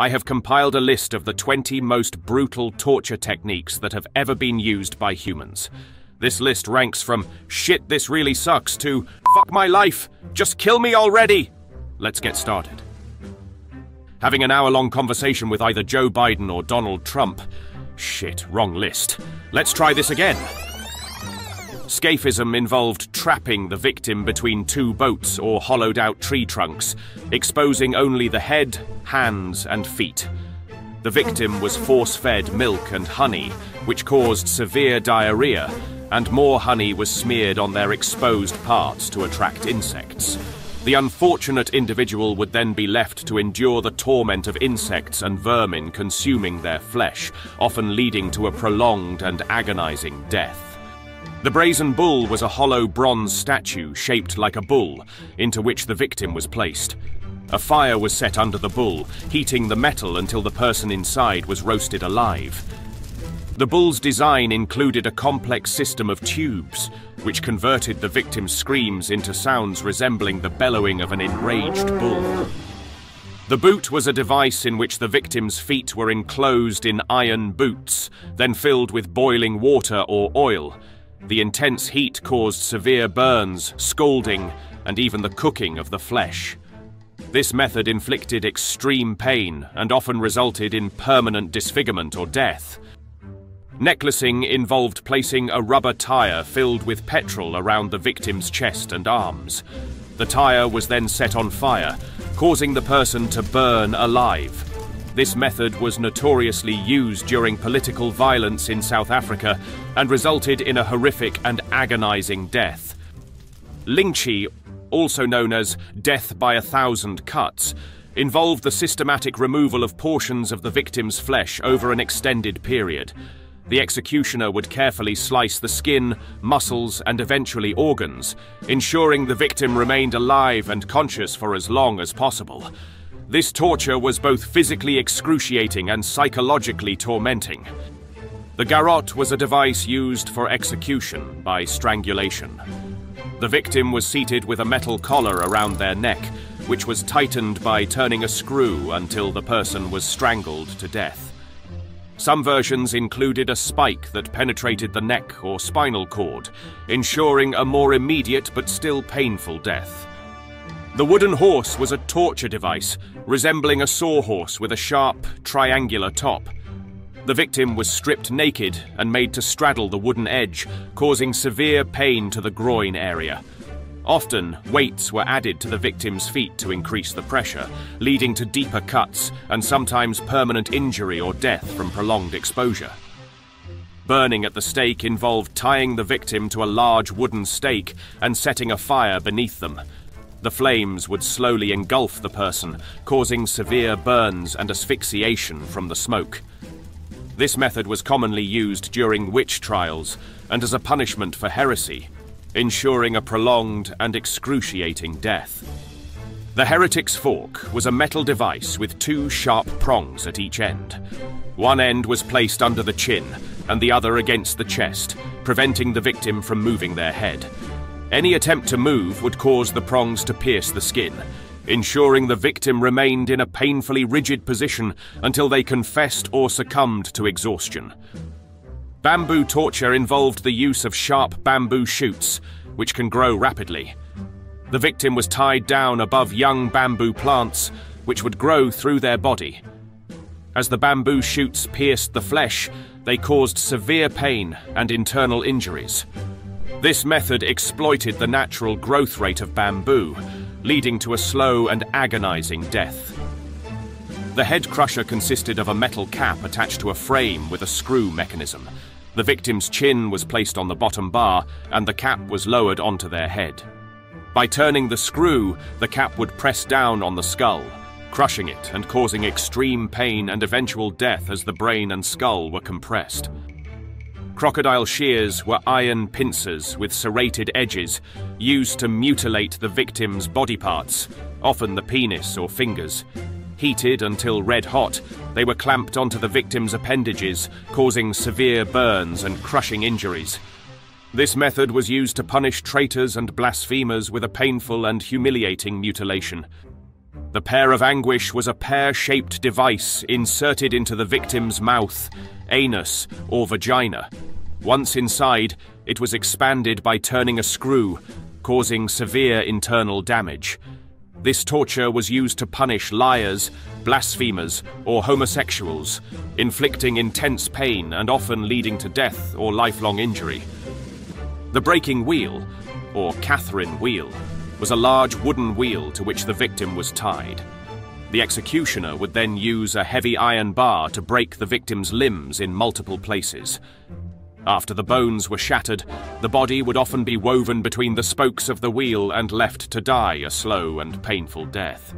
I have compiled a list of the 20 most brutal torture techniques that have ever been used by humans. This list ranks from, "Shit, this really sucks," to, "Fuck my life, just kill me already." Let's get started. Having an hour-long conversation with either Joe Biden or Donald Trump. Shit, wrong list. Let's try this again. Scafism involved trapping the victim between two boats or hollowed-out tree trunks, exposing only the head, hands, and feet. The victim was force-fed milk and honey, which caused severe diarrhea, and more honey was smeared on their exposed parts to attract insects. The unfortunate individual would then be left to endure the torment of insects and vermin consuming their flesh, often leading to a prolonged and agonizing death. The Brazen Bull was a hollow bronze statue shaped like a bull, into which the victim was placed. A fire was set under the bull, heating the metal until the person inside was roasted alive. The bull's design included a complex system of tubes, which converted the victim's screams into sounds resembling the bellowing of an enraged bull. The boot was a device in which the victim's feet were enclosed in iron boots, then filled with boiling water or oil. The intense heat caused severe burns, scalding, and even the cooking of the flesh. This method inflicted extreme pain and often resulted in permanent disfigurement or death. Necklacing involved placing a rubber tire filled with petrol around the victim's chest and arms. The tire was then set on fire, causing the person to burn alive. This method was notoriously used during political violence in South Africa and resulted in a horrific and agonizing death. Lynching, also known as death by 1,000 cuts, involved the systematic removal of portions of the victim's flesh over an extended period. The executioner would carefully slice the skin, muscles, and eventually organs, ensuring the victim remained alive and conscious for as long as possible. This torture was both physically excruciating and psychologically tormenting. The garrote was a device used for execution by strangulation. The victim was seated with a metal collar around their neck, which was tightened by turning a screw until the person was strangled to death. Some versions included a spike that penetrated the neck or spinal cord, ensuring a more immediate but still painful death. The wooden horse was a torture device, resembling a sawhorse with a sharp, triangular top. The victim was stripped naked and made to straddle the wooden edge, causing severe pain to the groin area. Often, weights were added to the victim's feet to increase the pressure, leading to deeper cuts and sometimes permanent injury or death from prolonged exposure. Burning at the stake involved tying the victim to a large wooden stake and setting a fire beneath them. The flames would slowly engulf the person, causing severe burns and asphyxiation from the smoke. This method was commonly used during witch trials and as a punishment for heresy, ensuring a prolonged and excruciating death. The heretic's fork was a metal device with two sharp prongs at each end. One end was placed under the chin and the other against the chest, preventing the victim from moving their head. Any attempt to move would cause the prongs to pierce the skin, ensuring the victim remained in a painfully rigid position until they confessed or succumbed to exhaustion. Bamboo torture involved the use of sharp bamboo shoots, which can grow rapidly. The victim was tied down above young bamboo plants, which would grow through their body. As the bamboo shoots pierced the flesh, they caused severe pain and internal injuries. This method exploited the natural growth rate of bamboo, leading to a slow and agonizing death. The head crusher consisted of a metal cap attached to a frame with a screw mechanism. The victim's chin was placed on the bottom bar, and the cap was lowered onto their head. By turning the screw, the cap would press down on the skull, crushing it and causing extreme pain and eventual death as the brain and skull were compressed. Crocodile shears were iron pincers with serrated edges, used to mutilate the victim's body parts, often the penis or fingers. Heated until red hot, they were clamped onto the victim's appendages, causing severe burns and crushing injuries. This method was used to punish traitors and blasphemers with a painful and humiliating mutilation. The pair of anguish was a pear-shaped device inserted into the victim's mouth, anus, or vagina. Once inside, it was expanded by turning a screw, causing severe internal damage. This torture was used to punish liars, blasphemers, or homosexuals, inflicting intense pain and often leading to death or lifelong injury. The breaking wheel, or Catherine wheel, was a large wooden wheel to which the victim was tied. The executioner would then use a heavy iron bar to break the victim's limbs in multiple places. After the bones were shattered, the body would often be woven between the spokes of the wheel and left to die a slow and painful death.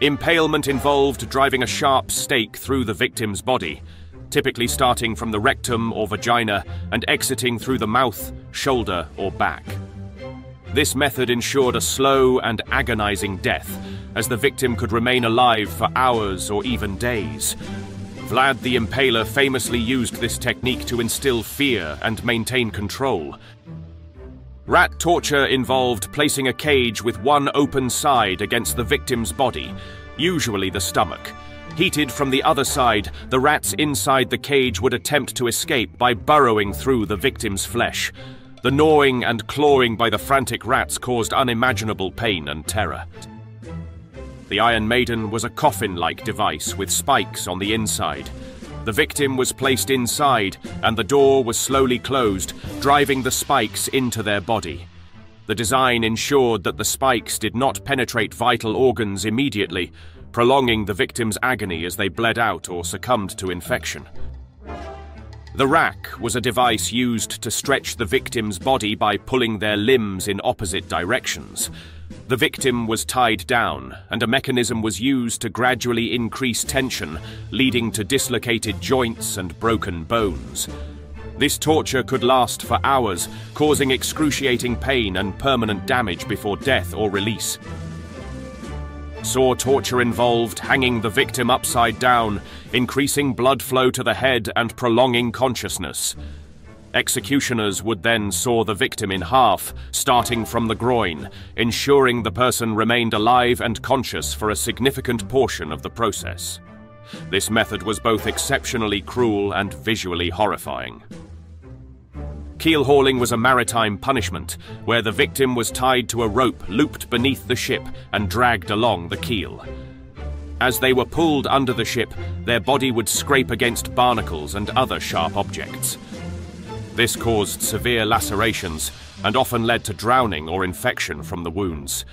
Impalement involved driving a sharp stake through the victim's body, typically starting from the rectum or vagina and exiting through the mouth, shoulder, or back. This method ensured a slow and agonizing death, as the victim could remain alive for hours or even days. Vlad the Impaler famously used this technique to instill fear and maintain control. Rat torture involved placing a cage with one open side against the victim's body, usually the stomach. Heated from the other side, the rats inside the cage would attempt to escape by burrowing through the victim's flesh. The gnawing and clawing by the frantic rats caused unimaginable pain and terror. The Iron Maiden was a coffin-like device with spikes on the inside. The victim was placed inside, and the door was slowly closed, driving the spikes into their body. The design ensured that the spikes did not penetrate vital organs immediately, prolonging the victim's agony as they bled out or succumbed to infection. The rack was a device used to stretch the victim's body by pulling their limbs in opposite directions. The victim was tied down, and a mechanism was used to gradually increase tension, leading to dislocated joints and broken bones. This torture could last for hours, causing excruciating pain and permanent damage before death or release. Saw torture involved hanging the victim upside down, increasing blood flow to the head and prolonging consciousness. Executioners would then saw the victim in half, starting from the groin, ensuring the person remained alive and conscious for a significant portion of the process. This method was both exceptionally cruel and visually horrifying. Keel-hauling was a maritime punishment, where the victim was tied to a rope looped beneath the ship and dragged along the keel. As they were pulled under the ship, their body would scrape against barnacles and other sharp objects. This caused severe lacerations and often led to drowning or infection from the wounds.